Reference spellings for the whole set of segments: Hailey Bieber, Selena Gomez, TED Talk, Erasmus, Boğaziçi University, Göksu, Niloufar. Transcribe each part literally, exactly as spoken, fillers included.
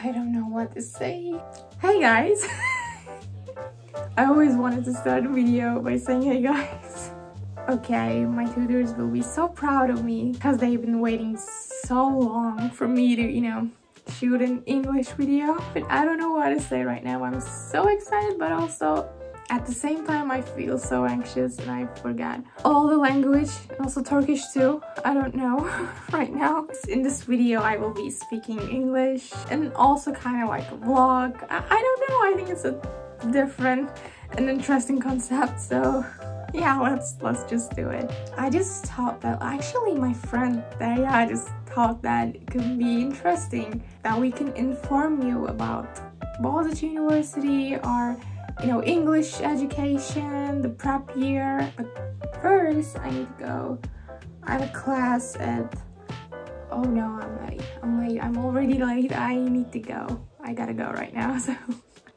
I don't know what to say. Hey guys! I always wanted to start a video by saying hey guys. Okay, my tutors will be so proud of me because they've been waiting so long for me to, you know, shoot an English video. But I don't know what to say right now. I'm so excited, but also at the same time I feel so anxious and I forgot all the language, also Turkish too, I don't know right now. In this video I will be speaking English and also kind of like a vlog. I, I don't know, I think it's a different and interesting concept, so yeah, let's let's just do it. I just thought that, actually my friend there, yeah, I just thought that it could be interesting that we can inform you about Boğaziçi University, or you know, English education, the prep year. But first I need to go. I have a class at, oh no, I'm late, I'm late, I'm already late, I need to go. I gotta go right now, so.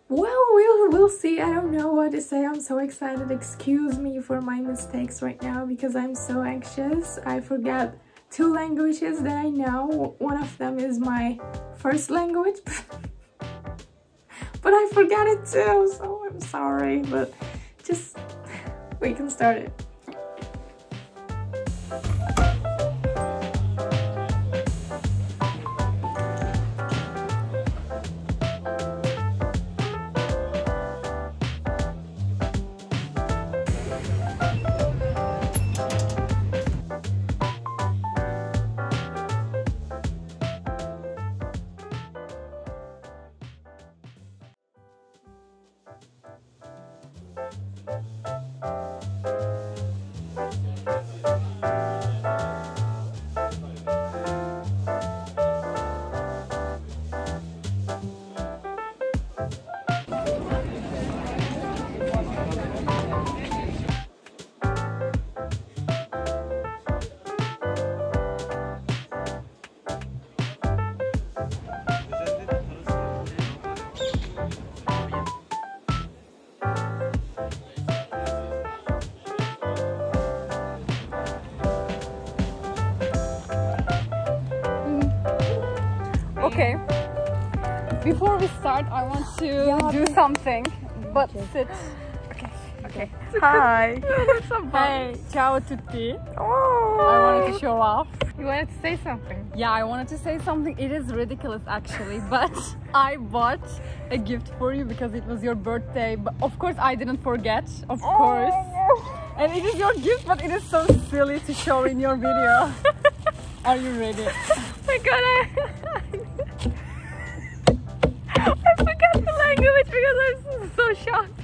Well, we'll, we'll see, I don't know what to say, I'm so excited. Excuse me for my mistakes right now because I'm so anxious. I forgot two languages that I know. One of them is my first language, but I forgot it too, so. I'm sorry, but just we can start it. Okay, before we start, I want to yeah, do okay. something, but okay. sit. Okay, okay. Hi. Hey, ciao tutti. Oh. I wanted to show off. You wanted to say something? Yeah, I wanted to say something. It is ridiculous actually, but I bought a gift for you because it was your birthday. But of course, I didn't forget, of oh. course. And it is your gift, but it is so silly to show in your video. Are you ready? I got it. I forgot the language because I'm so shocked.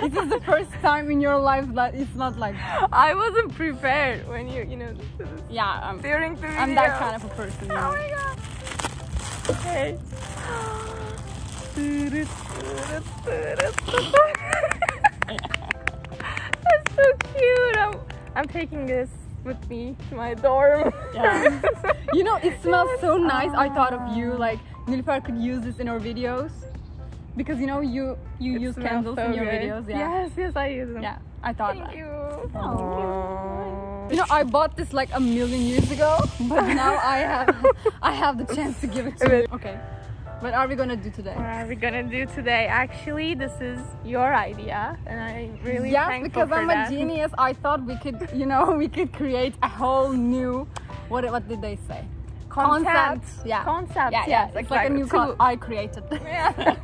This is the first time in your life that it's not like that. I wasn't prepared when you, you know, this is yeah, I'm, during the video. I'm that kind of a person. Oh know. my god. Okay. That's so cute. I'm, I'm taking this with me to my dorm. Yeah. You know, it smells so nice. I thought of you, like Niloufar could use this in her videos because you know you you it use candles so in your good. videos. Yeah. Yes, yes, I use them. Yeah, I thought. Thank that. you. Oh. You know, I bought this like a million years ago, but now I have I have the chance to give it to you. Okay. What are we gonna do today? What are we gonna do today? Actually, this is your idea, and I'm really yes, thankful for that. Yeah, because I'm a genius. I thought we could, you know, we could create a whole new. What what did they say? Concept. Concept. Yeah. Concept. Yeah, yeah. Yes, it's exactly. like a new concept. I created this. Yeah. yeah.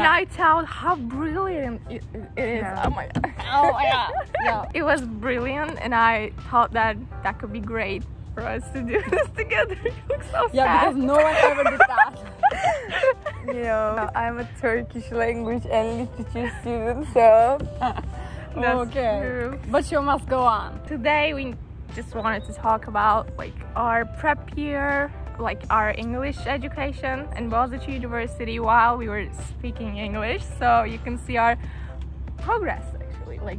And I thought how brilliant it, it is. Yeah. Oh my god. Oh my god. Yeah. It was brilliant, and I thought that that could be great for us to do this together. It looks so Yeah, sad. because no one ever did that. You know, I'm a Turkish language and literature student, so that's okay. true. But you must go on. Today we just wanted to talk about like our prep year, like our English education in Boğaziçi University while we were speaking English, so you can see our progress actually. Like,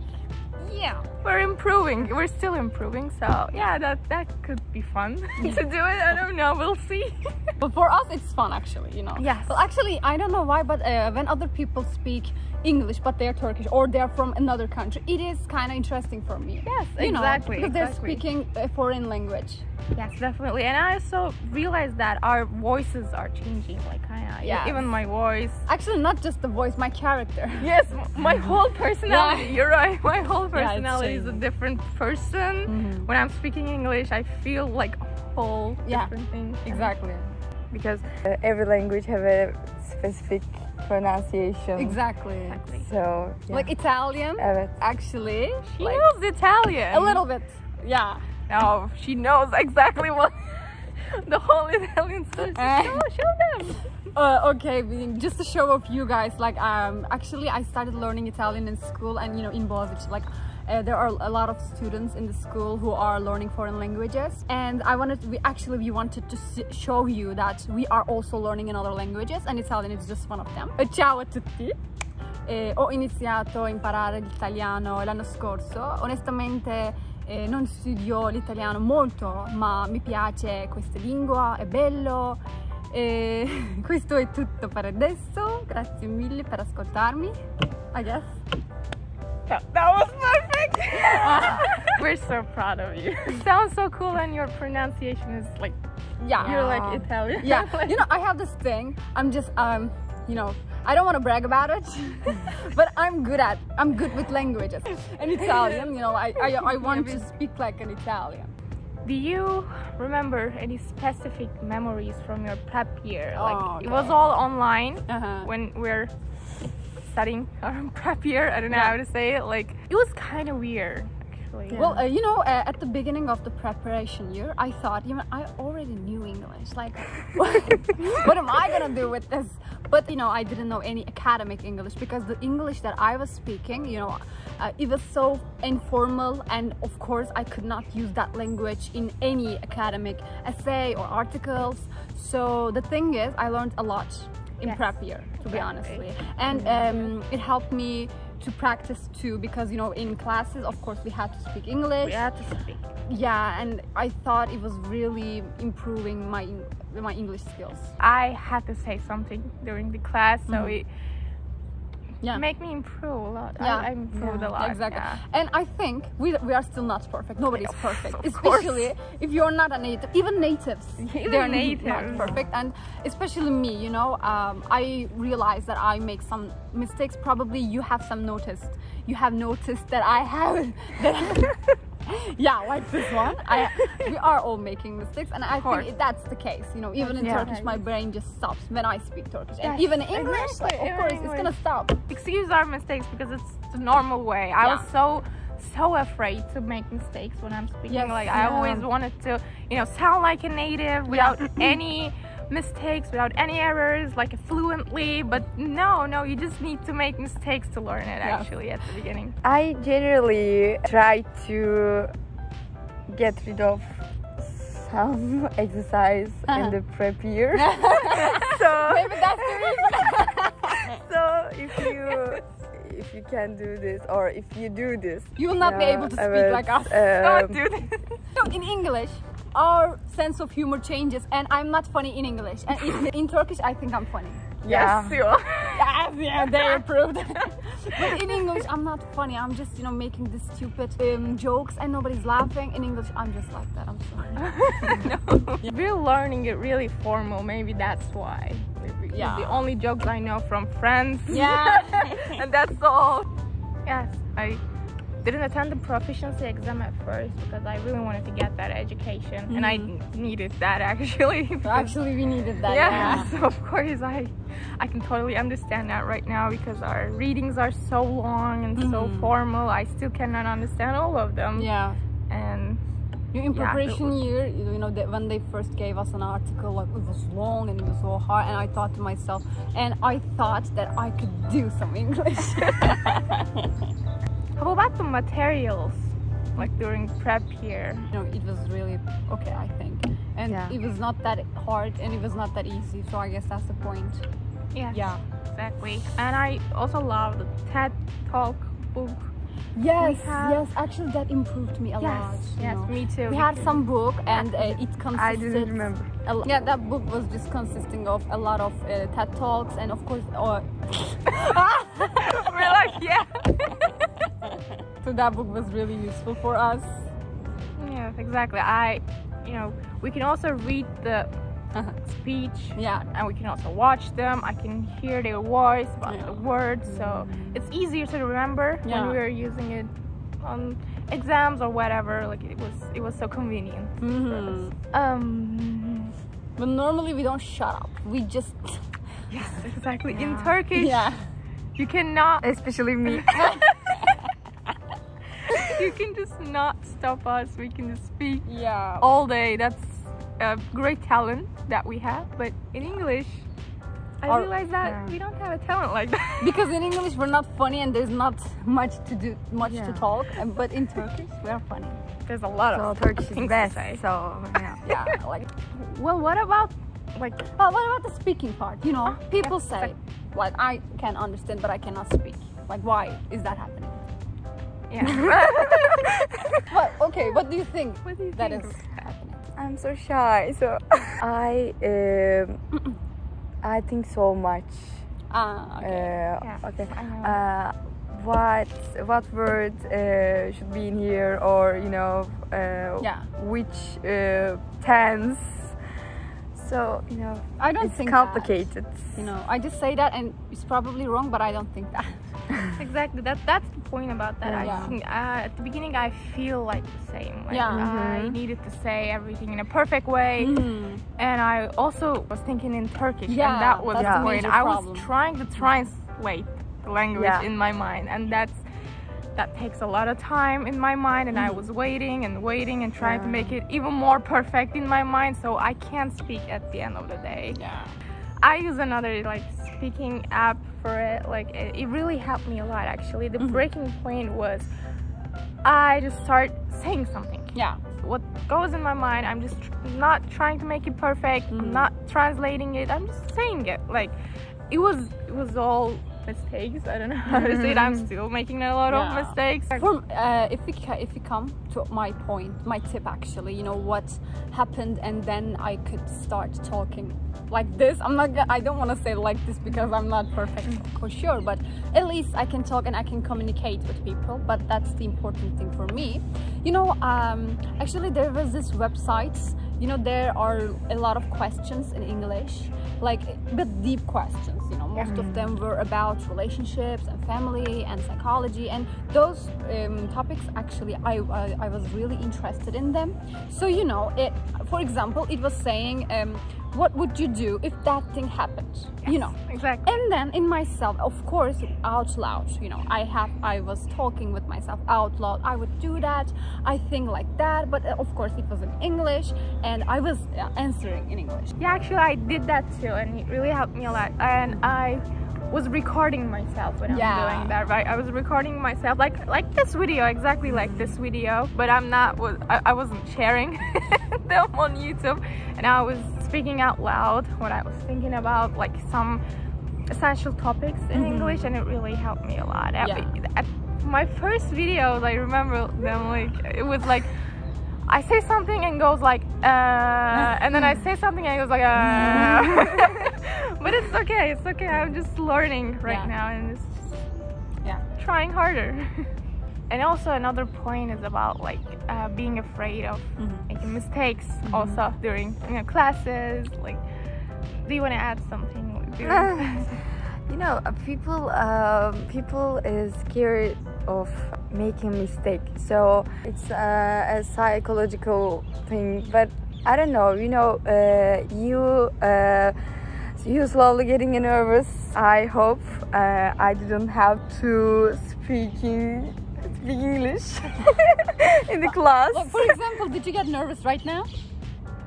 yeah, we're improving, we're still improving, so yeah, that that could be fun to do it. I don't know, we'll see. But for us it's fun actually, you know. Yes. Well, actually I don't know why, but uh, when other people speak English, but they're Turkish or they're from another country. It is kind of interesting for me. Yes, you exactly. Know, because they're exactly. speaking a foreign language. Yes, definitely. And I also realized that our voices are changing, like kind of, yeah. even my voice. Actually, not just the voice, my character. Yes, my whole personality. Yeah. You're right. My whole personality yeah, is a different person. Mm-hmm. When I'm speaking English, I feel like a whole yeah. different thing. Exactly. Because uh, every language have a specific pronunciation. Exactly. Exactly. So yeah. like Italian. Evet. Actually, she like, knows Italian. A little bit. Yeah. No, she knows exactly what the whole Italian stuff. Uh, show, show them. Uh, okay, just a show of you guys. Like, um, actually, I started learning Italian in school, and you know, in Boğaziçi, like. Uh, there are a lot of students in the school who are learning foreign languages, and I wanted to, we actually we wanted to show you that we are also learning in other languages, and Italian is just one of them. Uh, ciao a tutti! Eh, ho iniziato a imparare l'italiano l'anno scorso. Onestamente eh, non studio l'italiano molto, ma mi piace questa lingua, è bello. Eh, questo è tutto per adesso, grazie mille per ascoltarmi, I guess. That was perfect! Uh, we're so proud of you. It sounds so cool, and your pronunciation is like, yeah, you're like Italian. Yeah, like, you know, I have this thing. I'm just, um, you know, I don't want to brag about it, but I'm good at, I'm good with languages. And Italian, you know, I, I, I want yeah, to speak like an Italian. Do you remember any specific memories from your prep year? Like oh, okay. It was all online uh-huh. when we're studying our prep year. I don't know yeah. how to say it. Like, it was kind of weird, actually. Yeah. Well, uh, you know, uh, at the beginning of the preparation year, I thought, you know, I already knew English. Like, what, what am I gonna do with this? But you know, I didn't know any academic English, because the English that I was speaking, you know, uh, it was so informal, and of course, I could not use that language in any academic essay or articles. So the thing is, I learned a lot in yes. prep year, to be honestly, and um, it helped me to practice too, because you know, in classes, of course, we had to speak English. We had to speak. Yeah, and I thought it was really improving my my English skills. I had to say something during the class, so mm-hmm. it yeah. made me improve a lot. Yeah, I, I improved yeah, a lot. Exactly. Yeah. And I think we we are still not perfect. Nobody's perfect, of especially course. If you're not a native. Even natives, even they're natives. not perfect. And especially me, you know, um, I realize that I make some mistakes. Probably you have some noticed. You have noticed that I haven't. Yeah, like this one. I, we are all making mistakes, and I think that's the case. You know, even in yeah. Turkish, my brain just stops when I speak Turkish, and yes, even in English, exactly. like, of course, English. It's gonna stop. Excuse our mistakes, because it's the normal way. Yeah. I was so, so afraid to make mistakes when I'm speaking. Yes, like yeah. I always wanted to, you know, sound like a native without yes. any mistakes, without any errors, like fluently. But no, no, you just need to make mistakes to learn it yeah. actually at the beginning. I generally try to get rid of some exercise uh-huh. in the prep year. So maybe that's the reason. So if you if you can do this, or if you do this, you will not uh, be able to speak but, like us. Um, Don't do this. So in English, our sense of humor changes, and I'm not funny in English, and in, in Turkish I think I'm funny. Yeah. Yes, you are. Yes, yeah, they approved. But in English I'm not funny, I'm just, you know, making these stupid um, jokes and nobody's laughing. In English I'm just like that, I'm sorry. No. Yeah. We're learning it really formal, maybe that's why. Maybe yeah. The only jokes I know from friends. Yeah. And that's all. Yes, I didn't attend the proficiency exam at first, because I really wanted to get that education, mm-hmm. and I needed that actually. Actually, we needed that. Yeah, yeah. So of course, I, I can totally understand that right now, because our readings are so long and mm-hmm. so formal. I still cannot understand all of them. Yeah. And in preparation yeah, year, you know, that when they first gave us an article, like, it was long and it was so hard, and I thought to myself, and I thought that I could do some English. How about the materials, like during prep year? You know, it was really okay, I think. And yeah. it was not that hard, and it was not that easy, so I guess that's the point. Yeah, yeah, exactly. And I also love the TED Talk book. Yes, yes, actually that improved me a yes, lot. Yes, know. me too. We had too. some book, and uh, it consisted... I didn't remember. A, yeah, that book was just consisting of a lot of uh, TED Talks, and of course... Uh, York, yeah. So that book was really useful for us. Yes, exactly. I, you know, we can also read the speech, yeah, and we can also watch them. I can hear their voice, about yeah. the words, so it's easier to remember yeah. when we were using it on exams or whatever. Like it was, it was so convenient. Mm-hmm. for us. Um, but normally we don't shut up. We just yes, exactly. Yeah. In Turkish, yeah, you cannot, especially me. You can just not stop us. We can just speak yeah. all day. That's a great talent that we have, but in English, I or, realize that yeah. we don't have a talent like that. Because in English we're not funny and there's not much to do, much yeah. to talk. But in Turkish we are funny. There's a lot so of Turkish things best, to say. So yeah, yeah. Like, well, what about like? Well, what about the speaking part? You know, people yeah, say like, like I can understand, but I cannot speak. Like, why is that happening? Yeah. But okay, what do you think what do you that think? is happening? I'm so shy, so I um, I think so much. Ah, okay. Uh, yeah. Okay. Uh, what what word uh, should be in here, or you know, uh, yeah. which uh, tense? So you know, I don't it's think complicated. That. You know, I just say that, and it's probably wrong, but I don't think that. Exactly. That that's the point about that. Yeah. I yeah. think uh, at the beginning I feel like the same. Like yeah. mm-hmm. I needed to say everything in a perfect way, mm-hmm. and I also was thinking in Turkish, yeah, and that was yeah. the point. I was trying to translate the language yeah. in my mind, and that's that takes a lot of time in my mind, and mm-hmm. I was waiting and waiting and trying yeah. to make it even more perfect in my mind, so I can't speak at the end of the day. Yeah. I use another like speaking app for it. Like it, it really helped me a lot actually. The mm-hmm. breaking point was I just start saying something. Yeah. What goes in my mind, I'm just tr not trying to make it perfect. Mm-hmm. I'm not translating it. I'm just saying it. Like it was it was all mistakes. I don't know how to say it. I'm still making a lot yeah. of mistakes. From, uh, if we if we come to my point, my tip actually, you know what happened, and then I could start talking like this. I'm not. I don't want to say like this because I'm not perfect for sure, but at least I can talk and I can communicate with people. But that's the important thing for me. You know, um, actually there was this website. You know, there are a lot of questions in English, like but deep questions. You know, most yeah. of them were about relationships and family and psychology, and those um, topics actually I, I I was really interested in them. So you know, it, for example, it was saying, um, what would you do if that thing happened? Yes, you know, exactly. And then in myself, of course, out loud. You know, I have I was talking with myself out loud. I would do that. I think like that. But of course, it was in English. And And I was answering in English. Yeah, actually I did that too, and it really helped me a lot. And I was recording myself when yeah. I'm doing that, right? I was recording myself like like this video, exactly like this video. But I'm not, I wasn't sharing them on YouTube. And I was speaking out loud what I was thinking about, like some essential topics in mm-hmm. English, and it really helped me a lot. Yeah. At my first videos, I remember them like, it was like, I say something and goes like, uh, and then I say something and it goes like, uh. But it's okay, it's okay. I'm just learning right yeah. now, and it's just yeah. trying harder. And also another point is about like uh, being afraid of mm-hmm. making mistakes. Mm-hmm. Also during you know, classes, like, do you want to add something? During you know, people uh, people is scared of making mistake, so it's uh, a psychological thing. But I don't know, you know, uh, you uh, you slowly getting nervous. I hope uh, I didn't have to speaking speak English in the class. Look, for example, did you get nervous right now?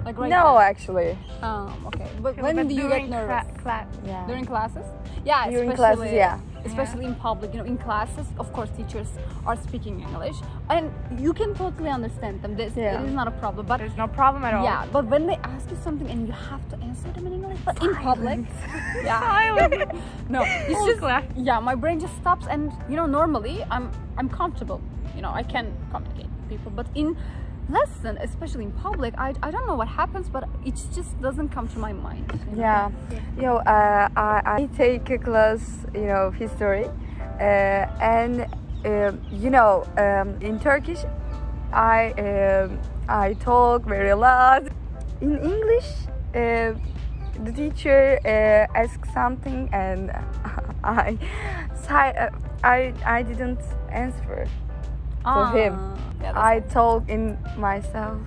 Like right no, now? actually. Um, okay. But when but do you get nervous? Cla yeah. During classes? Yeah. During classes, yeah. Especially yeah. in public, you know, in classes, of course, teachers are speaking English, and you can totally understand them. This yeah. it is not a problem. But there's no problem at all. Yeah, but when they ask you something and you have to answer them in English, but Silence. in public, yeah, Silence. no, it's just yeah, my brain just stops, and you know, normally I'm I'm comfortable, you know, I can communicate with people, but in lesson, especially in public, I, I don't know what happens, but it just doesn't come to my mind. You know? Yeah, you know, uh, I, I take a class, you know, history, uh, and uh, you know, um, in Turkish, I uh, I talk very loud. In English, uh, the teacher uh, asked something, and I I I didn't answer ah. to him. Yeah, I nice. talk in myself.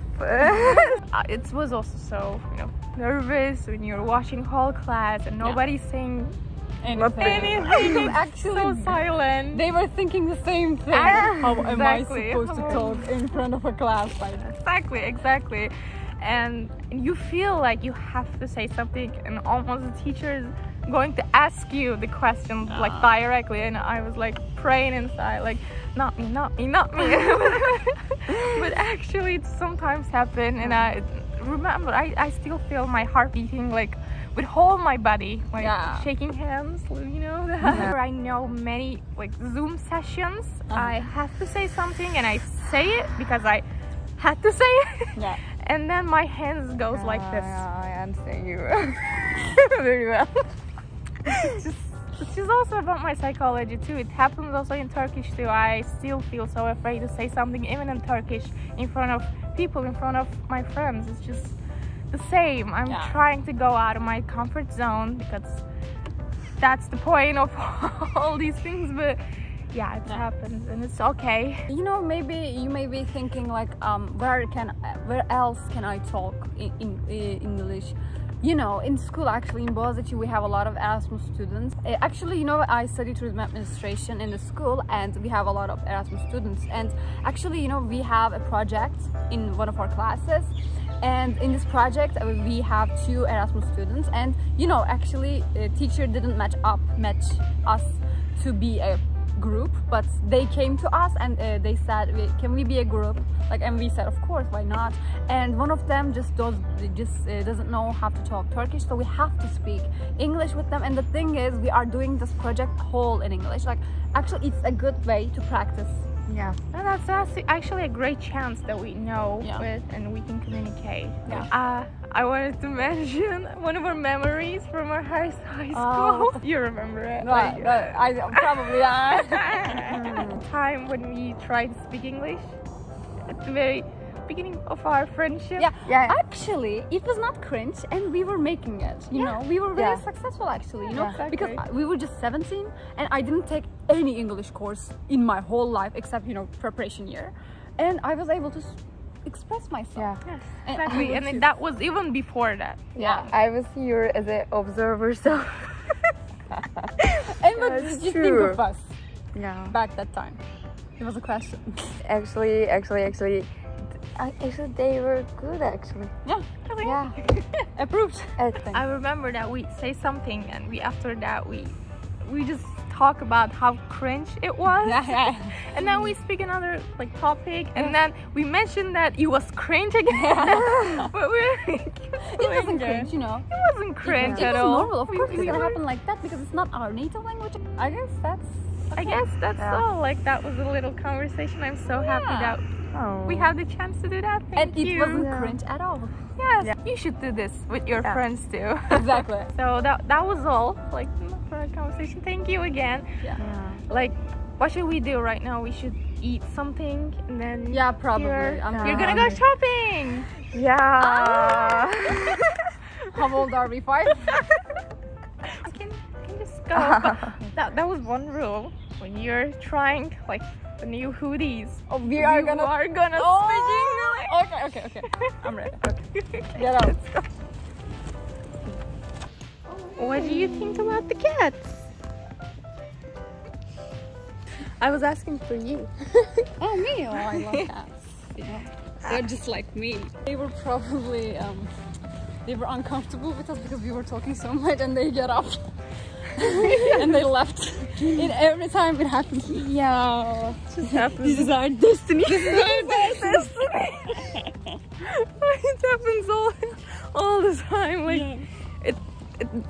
It was also so, you know, nervous when you're watching whole class and nobody's yeah. saying anything. anything. Actually, so silent. They were thinking the same thing. And How exactly. am I supposed to talk in front of a class like that? Exactly, exactly. And you feel like you have to say something, and almost the teacher is going to ask you the question yeah. like directly. And I was like praying inside, like not me, not me, not me. But actually, it sometimes happens, and I remember I, I still feel my heart beating like with whole my body, like yeah. shaking hands, you know. Yeah. I know many like Zoom sessions. Uh-huh. I have to say something, and I say it because I had to say it. Yeah. And then my hands goes uh, like this. Yeah, I understand you very well. It's just, it's just also about my psychology too. It happens also in Turkish too. I still feel so afraid to say something even in Turkish in front of people, in front of my friends. It's just the same. I'm yeah. trying to go out of my comfort zone because that's the point of all these things. But yeah, it yeah. happens, and it's okay. You know, maybe you may be thinking like, um, where can, where else can I talk in, in, in English? You know, in school actually in Boğaziçi we have a lot of Erasmus students. Actually, you know, I study tourism administration in the school, and we have a lot of Erasmus students. And actually, you know, we have a project in one of our classes, and in this project we have two Erasmus students. And you know, actually, a teacher didn't match up, match us to be a group, but they came to us and uh, they said, can we be a group? Like, and we said, of course, why not? And one of them just does just uh, doesn't know how to talk Turkish, so we have to speak English with them. And the thing is, we are doing this project whole in English. Like, actually, it's a good way to practice. Yeah, and that's, that's actually a great chance that we know yeah. with, and we can communicate. Yeah. Uh, I wanted to mention one of our memories from our high school. Uh, you remember it? No, like, no, I probably not. Time when we tried to speak English at the very beginning of our friendship. Yeah, yeah. Actually, it was not cringe, and we were making it. You yeah. know, we were very yeah. successful actually. You know, yeah, exactly. Because we were just seventeen, and I didn't take any English course in my whole life except, you know, preparation year, and I was able to express myself. Yeah, yes, exactly. And, and that was even before that. Yeah, yeah. I was here as an observer, so. And what did you think of us? Yeah. Back that time, it was a question. Actually, actually, actually, I, actually, they were good. Actually. Yeah. Yeah. Approved. Everything. I remember that we say something, and we after that we, we just talk about how cringe it was, and then we speak another like topic, and then we mentioned that it was cringe again. But we like, it wasn't cringe, you know. It wasn't cringe it, at it was all. Normal. Of we, course, we it's gonna happen like that because it's not our native language. I guess that's. Okay. I guess that's yeah. all. Like, that was a little conversation. I'm so yeah. happy that oh. we have the chance to do that. Thank and you. It wasn't yeah. cringe at all. Yes, yeah. you should do this with your yeah. friends too. Exactly. So that that was all. Like. For a conversation, thank you again. Yeah. yeah. Like, what should we do right now? We should eat something, and then yeah, probably. You're, I'm you're gonna go shopping. Yeah. Ah. How old are we? Five. I can, can just go. That that was one rule. When you're trying like the new hoodies, oh, we are gonna are gonna oh. speak English. Okay, okay, okay. I'm ready. Okay. Get out. Let's go. What do you think about the cats? I was asking for you. Oh, me? Oh, I love cats. Yeah. They're just like me. They were probably, um, they were uncomfortable with us because we were talking so much, and they get up and they left. And every time it happens. Yeah. It just happens. This is our destiny. This is our destiny. It happens all, all the time. Like, yeah. It,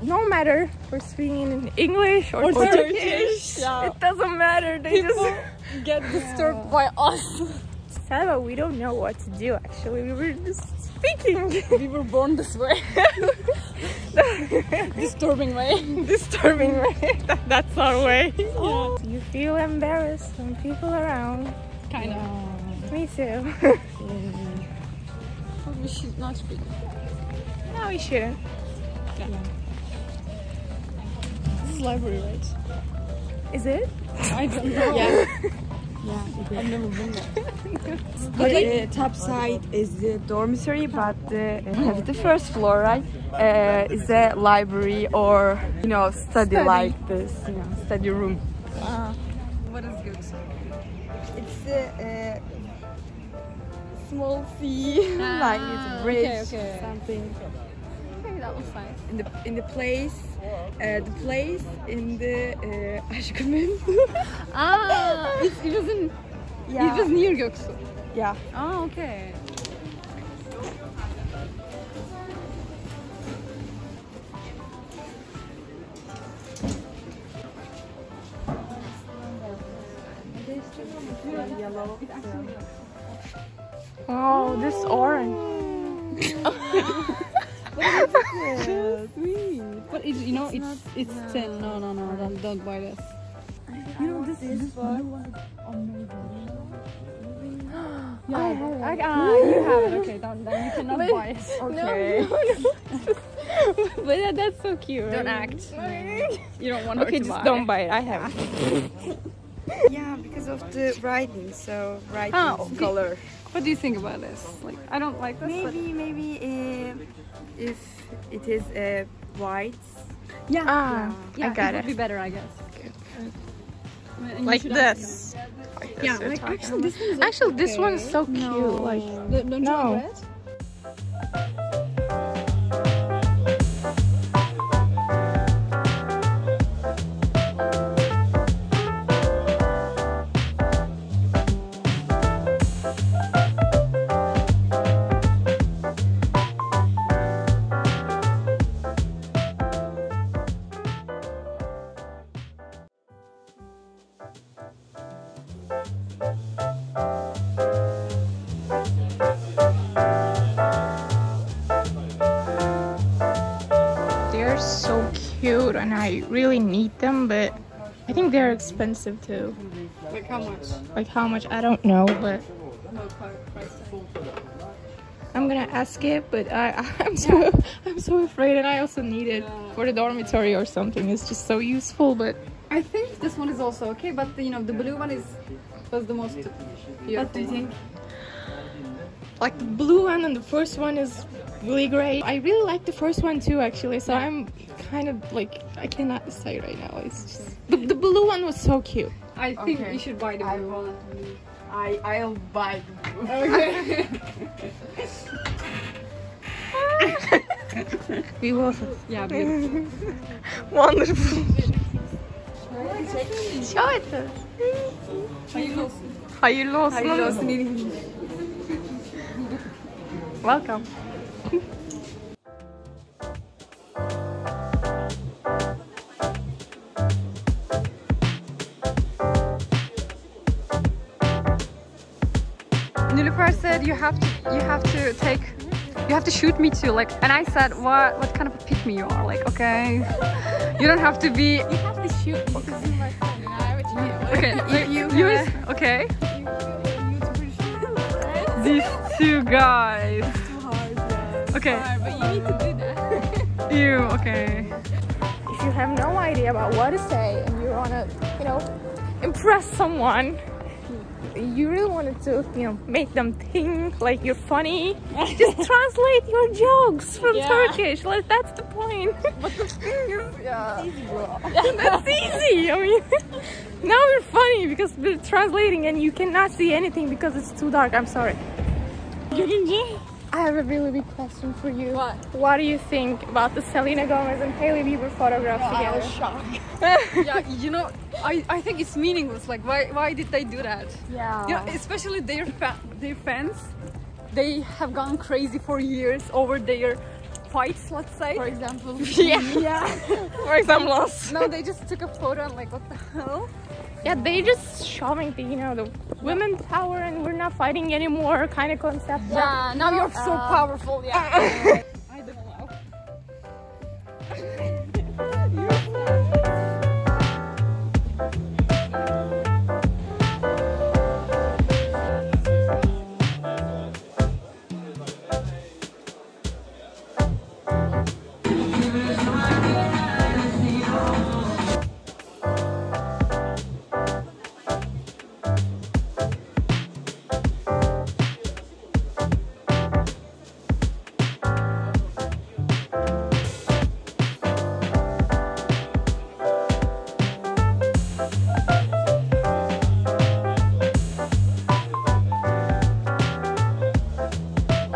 no matter if we're speaking in English or, or Turkish, Turkish yeah. it doesn't matter. They People just get disturbed yeah. by us. Selva, we don't know what to do actually. We were just speaking. We were born this way. Disturbing way. Disturbing way. That's our way. Yeah. Oh. Do you feel embarrassed when people are around. Kind of. Yeah. Me too. Yeah. We should not speak. No, we shouldn't. Yeah. Yeah. This is library, right? Is it? I don't know. Yeah. Yeah, I've never been there. The uh, top side is the dormitory, but the, uh, the first floor, right, uh, is a library or, you know, study, study. like this, you know, study room. Uh, what is good? It's a uh, small fee, ah, like it's bridge, okay, okay. something. Okay, that was fine. In the in the place, uh, the place in the uh, Ashkemen. Ah, it, it was in. Yeah. It was near Göksu. Yeah. Oh, okay. Oh, this orange. It's so sweet. But it, you know, it's it's, it's no. ten. No, no, no, don't, don't bite us. You know, this is one. Yeah, I have it. I, ah, you have it. Okay, don't, then you cannot but, buy it. Okay. No, no, no. But that, that's so cute. Don't act. You don't want okay, her to buy it. Okay, just don't buy it. I have it. Yeah, because of the writing, so writing oh, color. What do you think about this? Like, I don't like this. Maybe, but... maybe uh, if it is uh, white. Yeah, ah, yeah. yeah I got it. It would be better, I guess. Okay. Uh, like, this. like this. Yeah, like actually, this one is actually okay. this one is so cute. No. Like, the, don't no. you regret? And I really need them, but I think they're expensive too. Like how much? Like how much? I don't know, but I'm gonna ask it. But I, I'm so, yeah. I'm so afraid, and I also need it yeah. for the dormitory or something. It's just so useful. But I think this one is also okay. But the, you know, the blue one is was the most beautiful. What do you think? Like the blue one and the first one is really great. I really like the first one too, actually. So yeah. I'm kind of like I cannot decide right now. It's just the, the blue one was so cute. I think okay. you should buy the blue one. I I'll buy the blue. Okay. We will. Yeah. Beautiful. Wonderful. Show it us. Hayırlı olsun. Hayırlı olsun. Hayırlı olsun. Welcome. Niloufar said you have to you have to take you have to shoot me too, like, and I said what what kind of a pick me you are, like, okay. You don't have to be. You have to shoot me because you're my friend, and I would do it. Okay, you, you, you is, okay. These two guys. It's too hard, yeah. Okay. Hard, but you need to do that. Ew, okay. If you have no idea about what to say and you want to, you know, impress someone, you really wanted to, you know, make them think like you're funny, just translate your jokes from yeah. Turkish. Like, that's the point. But the thing is, yeah. It's easy, bro. That's easy. I mean, now we're funny because we're translating and you cannot see anything because it's too dark. I'm sorry. I have a really big question for you. What? What do you think about the Selena Gomez and Hailey Bieber photographs oh, together? I was shocked. Yeah, you know, I, I think it's meaningless. Like, why why did they do that? Yeah. You know, especially their fa their fans, they have gone crazy for years over their fights, let's say. For example. Yeah. yeah. For example, lost. No, they just took a photo and like, what the hell? Yeah, they just showing the, you know, the women power and we're not fighting anymore kind of concept. Yeah, now you're so uh, powerful. Yeah. I don't know. You're so